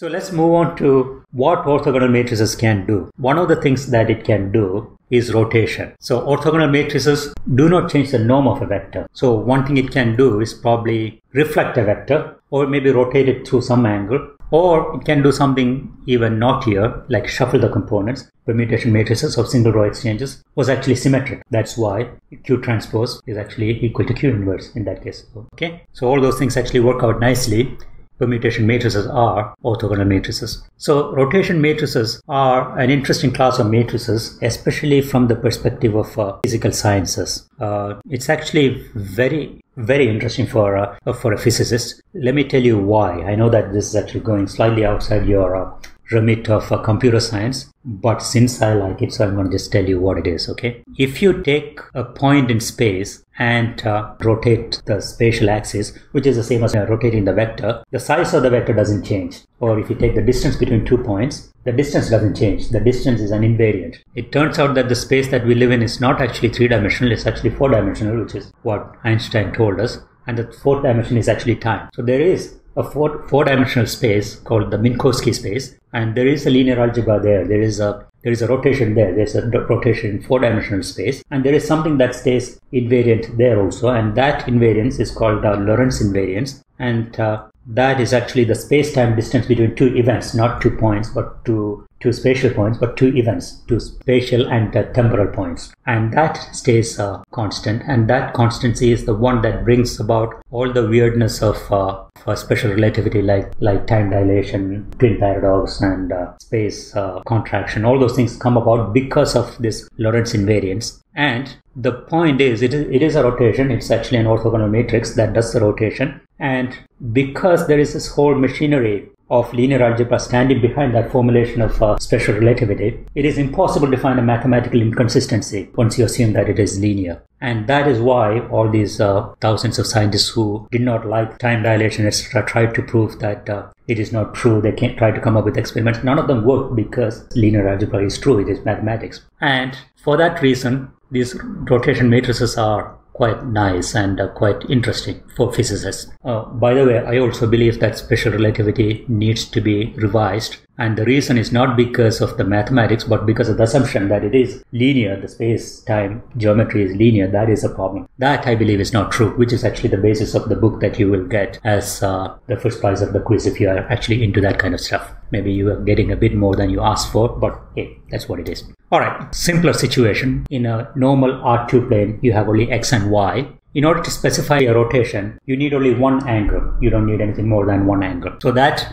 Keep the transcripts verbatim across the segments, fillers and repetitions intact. So let's move on to what orthogonal matrices can do. One of the things that it can do is rotation. So orthogonal matrices do not change the norm of a vector. So one thing it can do is probably reflect a vector, or maybe rotate it through some angle, or it can do something even naughtier, like shuffle the components. Permutation matrices of single row exchanges was actually symmetric. That's why Q transpose is actually equal to Q inverse in that case. Okay, so all those things actually work out nicely. Permutation matrices are orthogonal matrices. So rotation matrices are an interesting class of matrices, especially from the perspective of uh, physical sciences. Uh, it's actually very, very interesting for, uh, for a physicist. Let me tell you why. I know that this is actually going slightly outside your uh, remit of uh, computer science, but since I like it, so I'm going to just tell you what it is, okay? If you take a point in space and uh, rotate the spatial axis, which is the same as uh, rotating the vector, the size of the vector doesn't change. Or if you take the distance between two points, the distance doesn't change. The distance is an invariant. It turns out that the space that we live in is not actually three-dimensional, it's actually four-dimensional, which is what Einstein told us. And the fourth dimension is actually time. So there is a four, four-dimensional space called the Minkowski space, and there is a linear algebra there. There is a There is a rotation there, there is a rotation in four-dimensional space, and there is something that stays invariant there also, and that invariance is called the Lorentz invariance, and uh, that is actually the space-time distance between two events, not two points, but two, two spatial points, but two events, two spatial and uh, temporal points, and that stays uh, constant, and that constancy is the one that brings about all the weirdness of uh, for special relativity, like like time dilation, twin paradox, and uh, space uh, contraction. All those things come about because of this Lorentz invariance. And the point is, it is it is a rotation. It's actually an orthogonal matrix that does the rotation. And because there is this whole machinery of linear algebra standing behind that formulation of uh, special relativity, it is impossible to find a mathematical inconsistency once you assume that it is linear. And that is why all these uh, thousands of scientists who did not like time dilation, et cetera, tried to prove that uh, it is not true. They can't try to come up with experiments. None of them worked because linear algebra is true. It is mathematics. And for that reason, these rotation matrices are quite nice and uh, quite interesting for physicists. Uh, by the way, I also believe that special relativity needs to be revised. And the reason is not because of the mathematics, but because of the assumption that it is linear, the space-time geometry is linear. That is a problem. That, I believe, is not true, which is actually the basis of the book that you will get as uh, the first prize of the quiz if you are actually into that kind of stuff. Maybe you are getting a bit more than you asked for, but hey, that's what it is. All right, simpler situation. In a normal R two plane, you have only x and y. In order to specify a rotation, you need only one angle. You don't need anything more than one angle. So that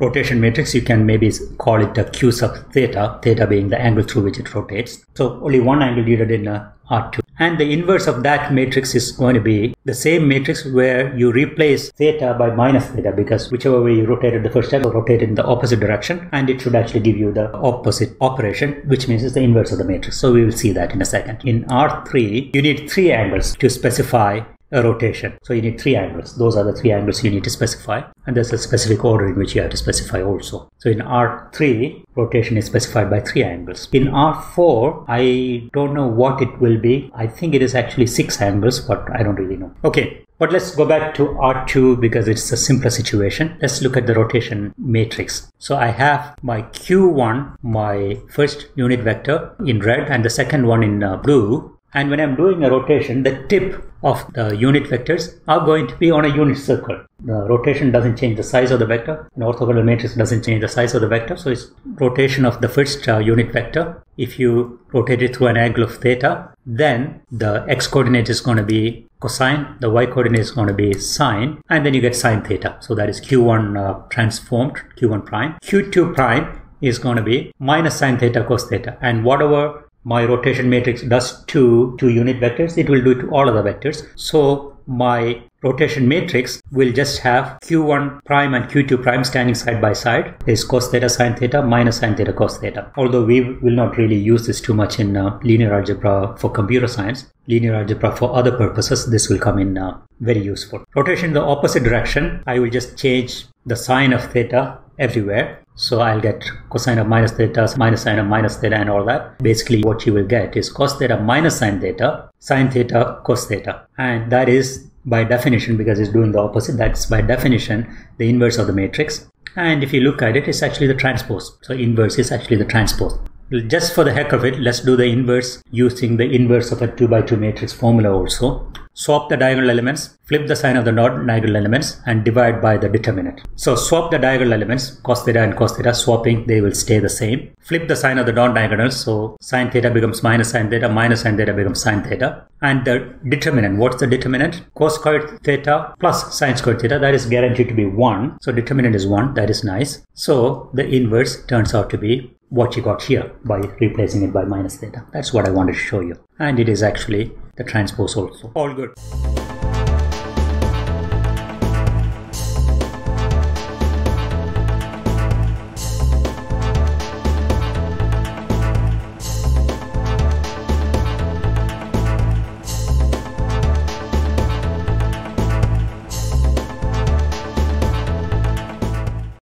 rotation matrix, you can maybe call it a Q sub theta, theta being the angle through which it rotates. So only one angle needed in a R two. And the inverse of that matrix is going to be the same matrix where you replace theta by minus theta, because whichever way you rotated the first time, you rotated in the opposite direction, and it should actually give you the opposite operation, which means it's the inverse of the matrix. So we will see that in a second. In R three, you need three angles to specify a rotation. So you need three angles. Those are the three angles you need to specify, and there's a specific order in which you have to specify also. So in R three, rotation is specified by three angles. In R four, I don't know what it will be. I think it is actually six angles, but I don't really know. Okay, but let's go back to R two because it's a simpler situation. Let's look at the rotation matrix. So I have my Q one, my first unit vector in red, and the second one in uh, blue. And when I'm doing a rotation, the tip of the unit vectors are going to be on a unit circle. The rotation doesn't change the size of the vector. An orthogonal matrix doesn't change the size of the vector. So it's rotation of the first uh, unit vector. If you rotate it through an angle of theta, then the x coordinate is going to be cosine, the y coordinate is going to be sine, and then you get sine theta. So that is Q one uh, transformed, Q one prime. Q two prime is going to be minus sine theta cos theta, and whatever my rotation matrix does to two unit vectors, it will do it to all of the vectors. So my rotation matrix will just have Q one prime and Q two prime standing side by side. Is cos theta sine theta minus sine theta cos theta. Although we will not really use this too much in uh, linear algebra for computer science. Linear algebra for other purposes, this will come in uh, very useful. Rotation in the opposite direction, I will just change the sine of theta everywhere. So I'll get cosine of minus theta, minus sine of minus theta, and all that. Basically what you will get is cos theta minus sine theta, sine theta cos theta. And that is by definition, because it's doing the opposite, that's by definition the inverse of the matrix. And if you look at it, it's actually the transpose. So inverse is actually the transpose. Just for the heck of it, let's do the inverse using the inverse of a two by two matrix formula also. Swap the diagonal elements, flip the sign of the non-diagonal elements and divide by the determinant. So swap the diagonal elements, cos theta and cos theta, swapping, they will stay the same. Flip the sign of the non-diagonals, so sin theta becomes minus sin theta, minus sin theta becomes sin theta. And the determinant, what's the determinant? Cos squared theta plus sin squared theta, that is guaranteed to be one. So determinant is one, that is nice. So the inverse turns out to be what you got here by replacing it by minus theta. That's what I wanted to show you. And it is actually the transpose also. All good.